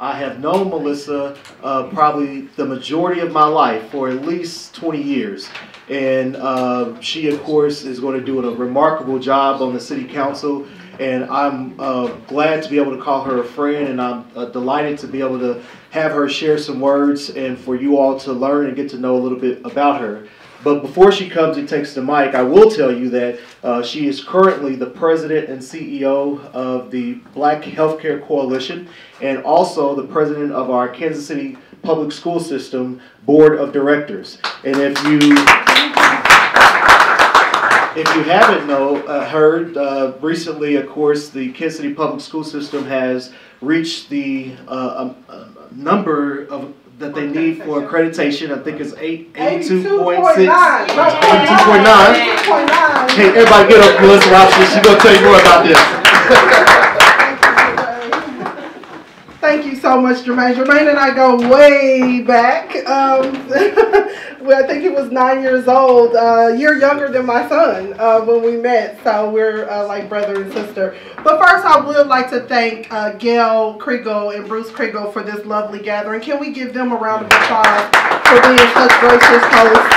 I have known Melissa probably the majority of my life for at least 20 years. And she, of course, is going to do a remarkable job on the city council. And I'm glad to be able to call her a friend, and I'm delighted to be able to have her share some words and for you all to learn and get to know a little bit about her. But before she comes and takes the mic, I will tell you that she is currently the president and CEO of the Black Healthcare Coalition, and also the president of our Kansas City Public School System Board of Directors. And if you haven't heard, recently, of course, the Kansas City Public School System has reached the number of that they need for accreditation. I think it's 82.6. 82.9. Hey, everybody get up, Melissa Robinson. She's going to tell you more about this. Thank you so much, Jermaine. Jermaine and I go way back. Well, I think he was 9 years old, a year younger than my son when we met, so we're like brother and sister. But first, I would like to thank Gail Kriegel and Bruce Kriegel for this lovely gathering. Can we give them a round of applause for being such gracious hosts?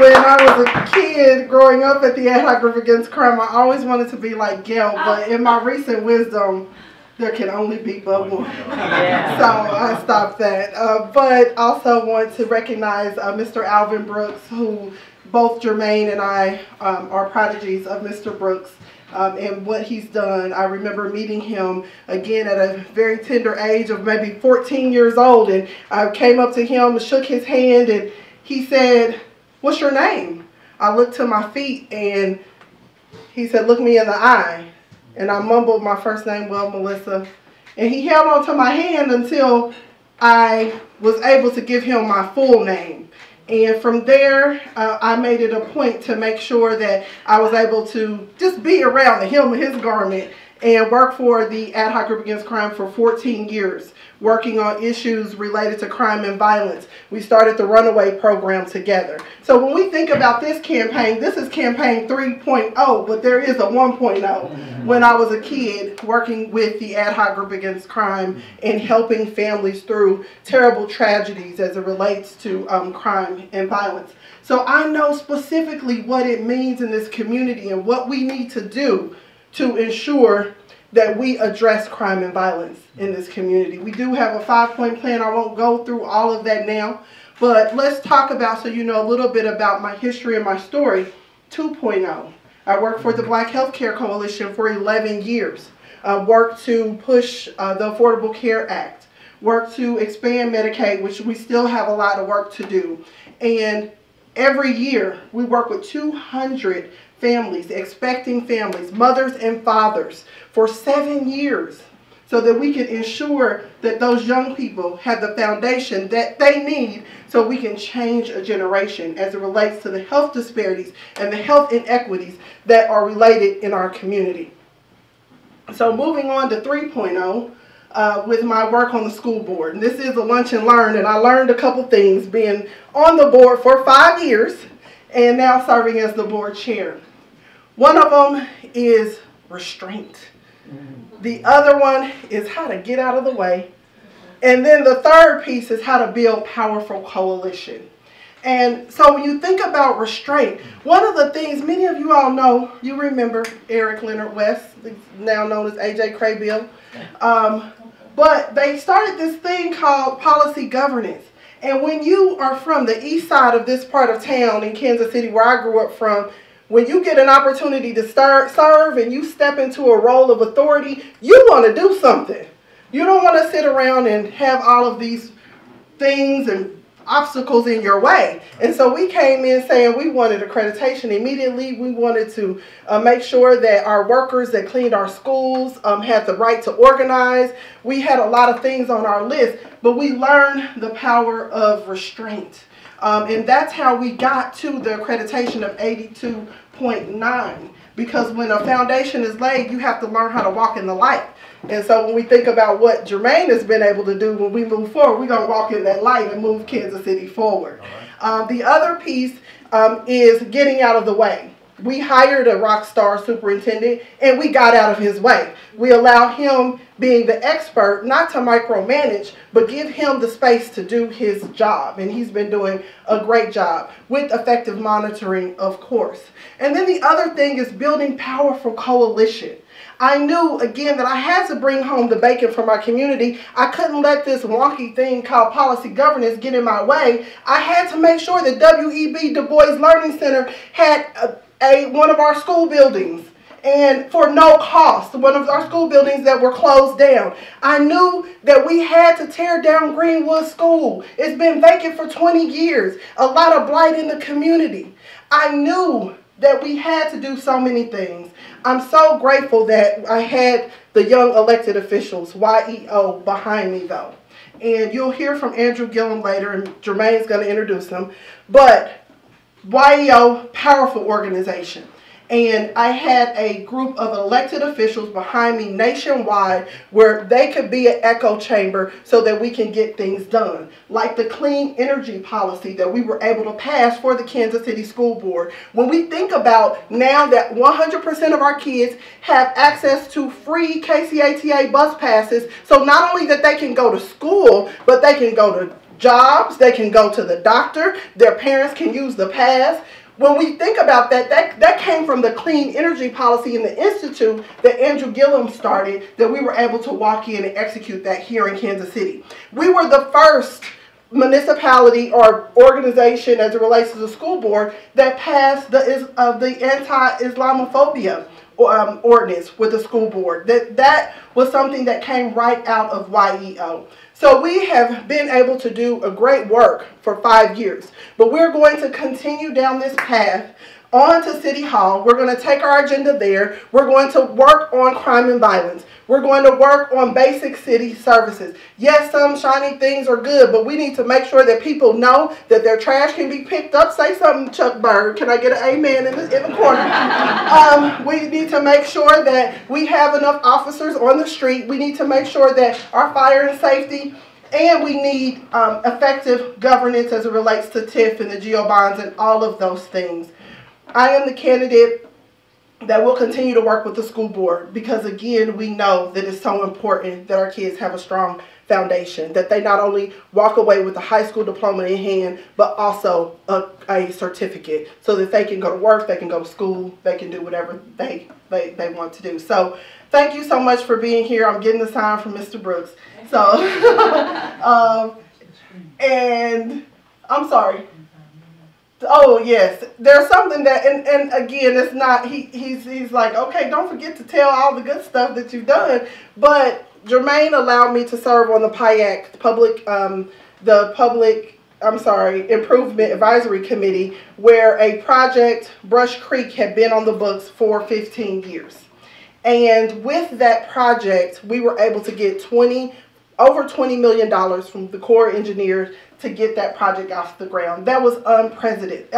When I was a kid growing up at the Ad Hoc Group Against Crime, I always wanted to be like Gail, but in my recent wisdom, there can only be but one. Yeah. So I stopped that. But also want to recognize Mr. Alvin Brooks, who both Jermaine and I are prodigies of Mr. Brooks and what he's done. I remember meeting him again at a very tender age of maybe 14 years old. And I came up to him and shook his hand, and he said, "What's your name?" I looked to my feet and he said, "Look me in the eye." And I mumbled my first name, well, Melissa. And he held on to my hand until I was able to give him my full name. And from there, I made it a point to make sure that I was able to just be around the hem of his garment and work for the Ad Hoc Group Against Crime for 14 years, working on issues related to crime and violence. We started the Runaway Program together. So when we think about this campaign, this is campaign 3.0, but there is a 1.0 when I was a kid working with the Ad Hoc Group Against Crime and helping families through terrible tragedies as it relates to crime and violence. So I know specifically what it means in this community and what we need to do to ensure that we address crime and violence in this community. We do have a 5-point plan. I won't go through all of that now, but let's talk about, so you know a little bit about my history and my story, 2.0. I worked for the Black Healthcare Coalition for 11 years. I worked to push the Affordable Care Act, worked to expand Medicaid, which we still have a lot of work to do. And every year we work with 200 families, expecting families, mothers and fathers, for 7 years, so that we can ensure that those young people have the foundation that they need so we can change a generation as it relates to the health disparities and the health inequities that are related in our community. So moving on to 3.0, with my work on the school board. And this is a lunch and learn, and I learned a couple things being on the board for 5 years and now serving as the board chair. One of them is restraint. The other one is how to get out of the way. And then the third piece is how to build powerful coalition. And so when you think about restraint, one of the things many of you all know, you remember Eric Leonard West, now known as AJ Crabill, but they started this thing called policy governance. And when you are from the east side of this part of town in Kansas City, where I grew up from, when you get an opportunity to serve and you step into a role of authority, you want to do something. You don't want to sit around and have all of these things and obstacles in your way. And so we came in saying we wanted accreditation immediately. We wanted to make sure that our workers that cleaned our schools had the right to organize. We had a lot of things on our list, but we learned the power of restraint. And that's how we got to the accreditation of 82.9, because when a foundation is laid, you have to learn how to walk in the light. And so when we think about what Jermaine has been able to do, when we move forward, we're going to walk in that light and move Kansas City forward. The other piece is getting out of the way. We hired a rock star superintendent, and we got out of his way. We allowed him, being the expert, not to micromanage, but give him the space to do his job. And he's been doing a great job with effective monitoring, of course. And then the other thing is building powerful coalition. I knew, again, that I had to bring home the bacon for my community. I couldn't let this wonky thing called policy governance get in my way. I had to make sure that W.E.B. Du Bois Learning Center had one of our school buildings, and for no cost, one of our school buildings that were closed down. I knew that we had to tear down Greenwood School. It's been vacant for 20 years, a lot of blight in the community. I knew that we had to do so many things. I'm so grateful that I had the young elected officials, Y.E.O., behind me though. And you'll hear from Andrew Gillum later, and Jermaine's gonna introduce him. But Y.E.O., powerful organization. And I had a group of elected officials behind me nationwide where they could be an echo chamber so that we can get things done. Like the clean energy policy that we were able to pass for the Kansas City School Board. When we think about now that 100% of our kids have access to free KCATA bus passes, so not only that they can go to school, but they can go to jobs, they can go to the doctor, their parents can use the pass. When we think about that, that came from the clean energy policy in the institute that Andrew Gillum started, that we were able to walk in and execute that here in Kansas City. We were the first municipality or organization as it relates to the school board that passed the anti-Islamophobia ordinance with the school board. That was something that came right out of Y.E.O. So we have been able to do a great work for 5 years, but we're going to continue down this path on to City Hall. We're going to take our agenda there. We're going to work on crime and violence. We're going to work on basic city services. Yes, some shiny things are good, but we need to make sure that people know that their trash can be picked up. Say something, Chuck Bird. Can I get an amen in the corner? We need to make sure that we have enough officers on the street. We need to make sure that our fire and safety, and we need effective governance as it relates to TIF and the Geobonds and all of those things. I am the candidate that will continue to work with the school board because, again, we know that it's so important that our kids have a strong foundation, that they not only walk away with a high school diploma in hand, but also a certificate so that they can go to work, they can go to school, they can do whatever they want to do. So thank you so much for being here. I'm getting the sign from Mr. Brooks. So, and I'm sorry. Oh, yes. There's something that, and again, it's not, he's like, okay, don't forget to tell all the good stuff that you've done. But Jermaine allowed me to serve on the PIAC, the Public Improvement Advisory Committee, where a project, Brush Creek, had been on the books for 15 years. And with that project, we were able to get over $20 million from the Corps of Engineers to get that project off the ground. That was unprecedented.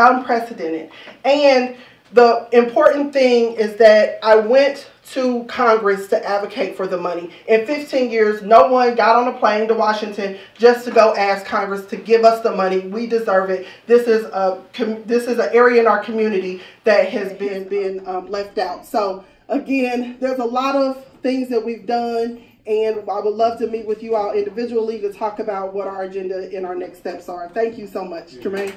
And the important thing is that I went to Congress to advocate for the money. In 15 years, no one got on a plane to Washington just to go ask Congress to give us the money. We deserve it. This is an area in our community that has been left out. So again, there's a lot of things that we've done, and I would love to meet with you all individually to talk about what our agenda and our next steps are. Thank you so much, Jermaine.